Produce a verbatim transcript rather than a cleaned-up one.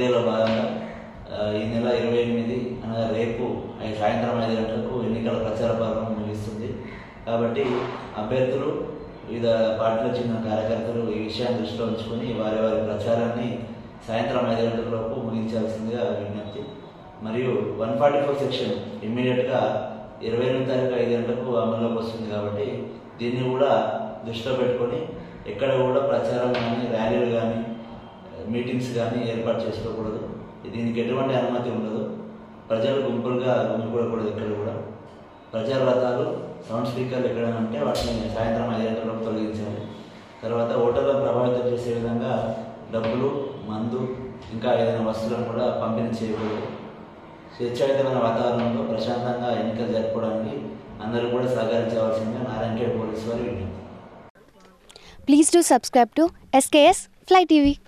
ప్రక్రియలో భాగంగా ఈ నెల ఇరవై ఎనిమిది అనగా రేపు ఐదు సాయంత్రం ఐదు గంటలకు ఎన్నికల ప్రచార పర్వం ముగిస్తుంది. కాబట్టి అభ్యర్థులు వివిధ పార్టీల చిన్న కార్యకర్తలు ఈ విషయాన్ని దృష్టిలో ఉంచుకొని వారి వారి ప్రచారాన్ని సాయంత్రం ఐదు గంటలలోపు ముగించాల్సిందిగా విజ్ఞప్తి. మరియు వన్ ఫార్టీ ఫోర్ సెక్షన్ ఇమ్మీడియట్గా ఇరవై ఎనిమిది తారీఖు ఐదు గంటలకు అమల్లోకి వస్తుంది. కాబట్టి దీన్ని కూడా దృష్టిలో పెట్టుకొని ఎక్కడ కూడా ప్రచారం కానీ ర్యాలీలు కానీ మీటింగ్స్ కానీ ఏర్పాటు చేసుకోకూడదు. దీనికి ఎటువంటి అనుమతి ఉండదు. ప్రజలు గుంపులుగా గుమికూడకూడదు. ఎక్కడ కూడా ప్రచార రథాలు, సౌండ్ స్పీకర్లు ఎక్కడైనా ఉంటే వాటిని సాయంత్రం ఐదు గంటలకు తొలగించాలి. తర్వాత ఓటర్లను ప్రభావితం చేసే విధంగా డబ్బులు, మందు, ఇంకా ఏదైనా వస్తువులను కూడా పంపిణీ చేయకూడదు. స్వేచ్ఛాయుతమైన వాతావరణంలో ప్రశాంతంగా ఎన్నికలు జరుపుకోవడానికి అందరూ కూడా సహకరించవలసిందిగా నారాయణఖేడ్ పోలీసు వారు విజ్ఞప్తి. Please do subscribe to S K S Fly T V.